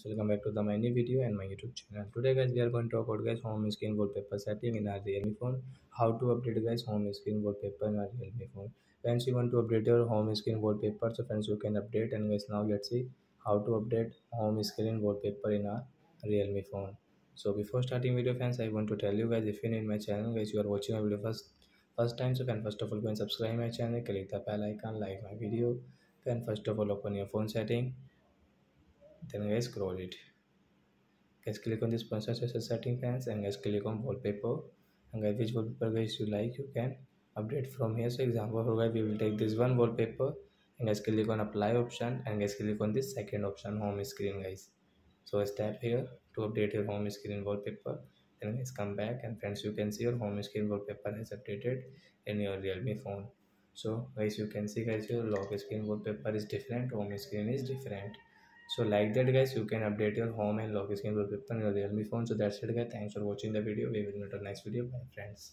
So welcome back to my new video and my YouTube channel. Today guys we are going to talk about guys home screen wallpaper setting in our Realme phone. How to update guys home screen wallpaper in our Realme phone. Friends, you want to update your home screen wallpaper, so friends you can update. And guys now let's see how to update home screen wallpaper in our Realme phone. So before starting video friends, I want to tell you guys, if you need my channel guys, you are watching my video first time, so friends first of all go and subscribe my channel, click the bell icon, like my video, then first of all open your phone setting. Then guys scroll it, guys click on this processor setting fans and guys click on wallpaper, and guys which wallpaper guys you like you can update from here. So example for guys we will take this one wallpaper and guys click on apply option and guys click on this second option home screen guys. So guys tap here to update your home screen wallpaper, then guys come back and friends you can see your home screen wallpaper has updated in your Realme phone. So guys you can see guys your lock screen wallpaper is different, home screen is different. So like that guys you can update your home and lock screen wallpaper on your Realme phone. So that's it guys, thanks for watching the video. We will meet on next video. Bye friends.